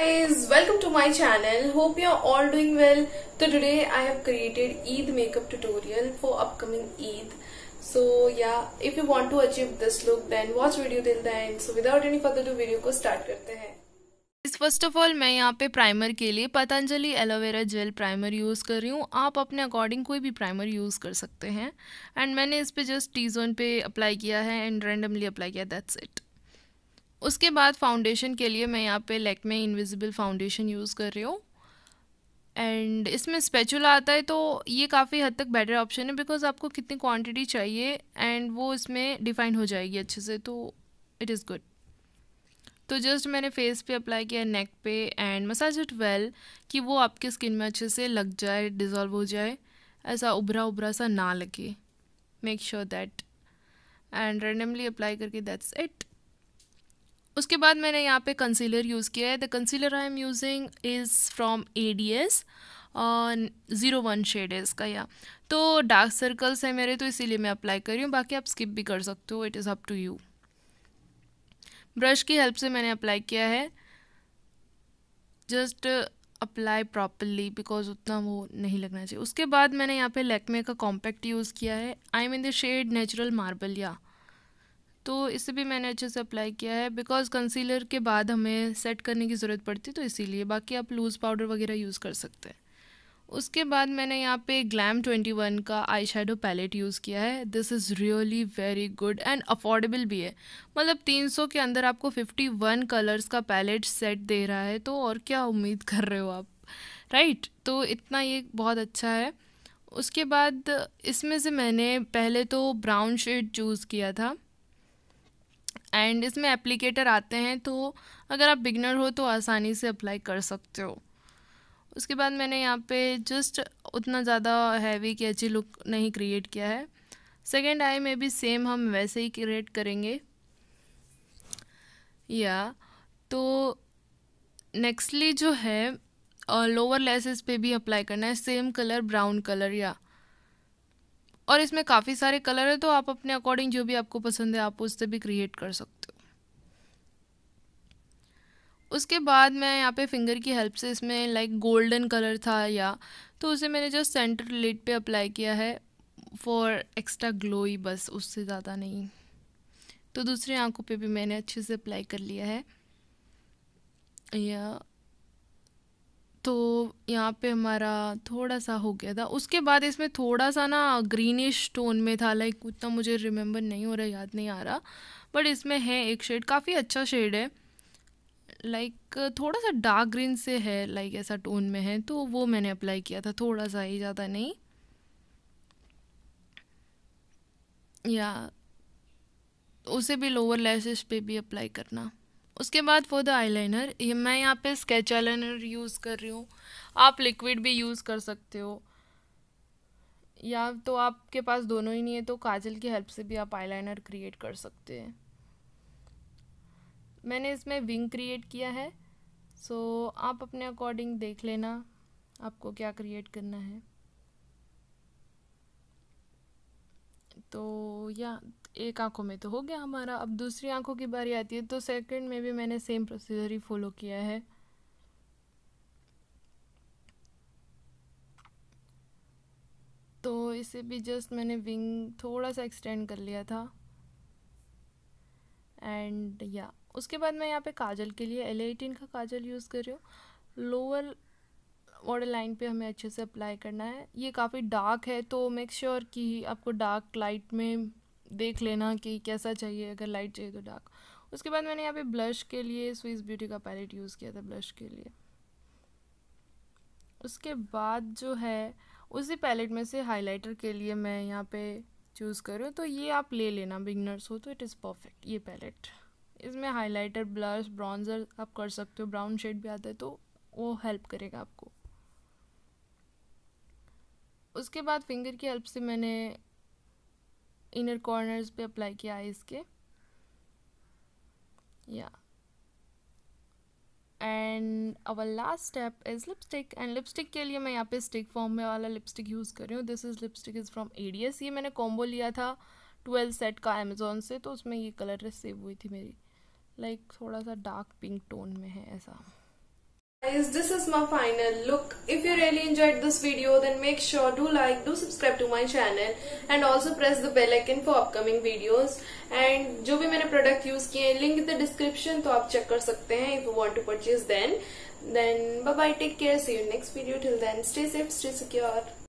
Guys, welcome to my channel. Hope you are all doing well. So today I have created Eid makeup tutorial for upcoming Eid. So yeah, if you want to achieve this look, then watch video till the end. So without any further ado, video को start करते हैं. First of all मैं यहाँ पे primer के लिए Patanjali aloe vera gel primer use कर रही हूँ. आप अपने अकॉर्डिंग कोई भी प्राइमर यूज़ कर सकते हैं. एंड मैंने इस पे जस्ट टी जोन पे अप्लाई किया है एंड रैंडमली अप्लाई किया, दैट्स इट. उसके बाद फाउंडेशन के लिए मैं यहाँ पे लैक्मे इनविजिबल फाउंडेशन यूज़ कर रही हूँ. एंड इसमें स्पैचुला आता है तो ये काफ़ी हद तक बेटर ऑप्शन है, बिकॉज आपको कितनी क्वान्टिटी चाहिए एंड वो इसमें डिफाइन हो जाएगी अच्छे से, तो इट इज़ गुड. तो जस्ट मैंने फेस पे अप्लाई किया, नेक पे, एंड मसाज इट वेल कि वो आपके स्किन में अच्छे से लग जाए, डिज़ोल्व हो जाए, ऐसा उभरा उभरा सा ना लगे. Make sure that and randomly apply करके, दैट्स इट. उसके बाद मैंने यहाँ पे कंसीलर यूज़ किया है. The concealer I am using is from ADS 01 shade है इसका. या तो डार्क सर्कल्स है मेरे, तो इसीलिए मैं अप्लाई कर रही हूँ. बाकी आप स्किप भी कर सकते हो, it is up to you. Brush की हेल्प से मैंने अप्लाई किया है. जस्ट अप्लाई प्रॉपरली, बिकॉज उतना वो नहीं लगना चाहिए. उसके बाद मैंने यहाँ पे लैक्मे का कॉम्पैक्ट यूज़ किया है, I am in the shade natural marble. या तो इसे भी मैंने अच्छे से अप्लाई किया है, बिकॉज कंसीलर के बाद हमें सेट करने की ज़रूरत पड़ती है, तो इसीलिए. बाकी आप लूज़ पाउडर वगैरह यूज़ कर सकते हैं. उसके बाद मैंने यहाँ पे ग्लैम 21 का आई शेडो पैलेट यूज़ किया है. This is really very good and affordable भी है. मतलब 300 के अंदर आपको 51 कलर्स का पैलेट सेट दे रहा है, तो और क्या उम्मीद कर रहे हो आप, राइट? तो इतना ये बहुत अच्छा है. उसके बाद इसमें से मैंने पहले तो ब्राउन शेड चूज़ किया था. एंड इसमें एप्लीकेटर आते हैं, तो अगर आप बिगनर हो तो आसानी से अप्लाई कर सकते हो. उसके बाद मैंने यहाँ पे जस्ट उतना ज़्यादा हैवी कैची लुक नहीं क्रिएट किया है. सेकेंड आई में भी सेम हम वैसे ही क्रिएट करेंगे. या तो नेक्स्टली जो है लोअर लेसेस पे भी अप्लाई करना है सेम कलर, ब्राउन कलर. या और इसमें काफ़ी सारे कलर है, तो आप अपने अकॉर्डिंग जो भी आपको पसंद है आप उससे भी क्रिएट कर सकते हो. उसके बाद मैं यहाँ पे फिंगर की हेल्प से इसमें लाइक गोल्डन कलर था या, तो उसे मैंने जस्ट सेंटर लिड पे अप्लाई किया है फॉर एक्स्ट्रा ग्लो ही, बस उससे ज़्यादा नहीं. तो दूसरी आंखों पे भी मैंने अच्छे से अप्लाई कर लिया है. या तो यहाँ पे हमारा थोड़ा सा हो गया था. उसके बाद इसमें थोड़ा सा ना ग्रीनिश टोन में था, लाइक उतना मुझे रिमेंबर नहीं हो रहा, याद नहीं आ रहा, बट इसमें है एक शेड, काफ़ी अच्छा शेड है, लाइक थोड़ा सा डार्क ग्रीन से है, लाइक ऐसा टोन में है, तो वो मैंने अप्लाई किया था, थोड़ा सा ही, ज़्यादा नहीं. या उसे भी लोअर लैशेस पे भी अप्लाई करना. उसके बाद फॉर द आईलाइनर, ये मैं यहाँ पे स्केच आईलाइनर यूज़ कर रही हूँ. आप लिक्विड भी यूज़ कर सकते हो, या तो आपके पास दोनों ही नहीं है तो काजल की हेल्प से भी आप आईलाइनर क्रिएट कर सकते हैं. मैंने इसमें विंग क्रिएट किया है, सो आप अपने अकॉर्डिंग देख लेना आपको क्या क्रिएट करना है. तो या एक आंखों में तो हो गया हमारा. अब दूसरी आंखों की बारी आती है, तो सेकंड में भी मैंने सेम प्रोसीजर ही फॉलो किया है. तो इसे भी जस्ट मैंने विंग थोड़ा सा एक्सटेंड कर लिया था. एंड या उसके बाद मैं यहाँ पे काजल के लिए L18 का काजल यूज़ कर रही हूँ. लोअर बॉर्डर लाइन पे हमें अच्छे से अप्लाई करना है. ये काफ़ी डार्क है, तो मेक श्योर कि आपको डार्क लाइट में देख लेना कि कैसा चाहिए, अगर लाइट चाहिए तो डार्क. उसके बाद मैंने यहाँ पे ब्लश के लिए स्विस ब्यूटी का पैलेट यूज़ किया था ब्लश के लिए. उसके बाद जो है उसी पैलेट में से हाईलाइटर के लिए मैं यहाँ पर चूज़ कर रही हूँ, तो ये आप ले लेना, बिगनर्स हो तो इट इज़ परफेक्ट ये पैलेट. इसमें हाइलाइटर, ब्लश, ब्रॉन्जर आप कर सकते हो, ब्राउन शेड भी आता है तो वो हेल्प करेगा आपको. उसके बाद फिंगर की हेल्प से मैंने इनर कॉर्नर्स पे अप्लाई किया आईज के. या and our last step is lipstick. And lipstick के लिए मैं यहाँ पे स्टिक फॉर्म में वाला लिपस्टिक यूज़ कर रही हूँ. This is lipstick is from ADS. ये मैंने कॉम्बो लिया था 12 सेट का अमेज़ॉन से, तो उसमें ये कलर सेव हुई थी मेरी, लाइक थोड़ा सा डार्क पिंक टोन में है ऐसा. Guys, this is my final look. If you really enjoyed this video, then make sure to like, do subscribe to my channel and also press the bell icon for upcoming videos. And जो भी मैंने product use किए हैं link in the description, तो आप check कर सकते हैं if you want to purchase. Then bye bye, take care, see you in next video. Till then, stay safe, stay secure.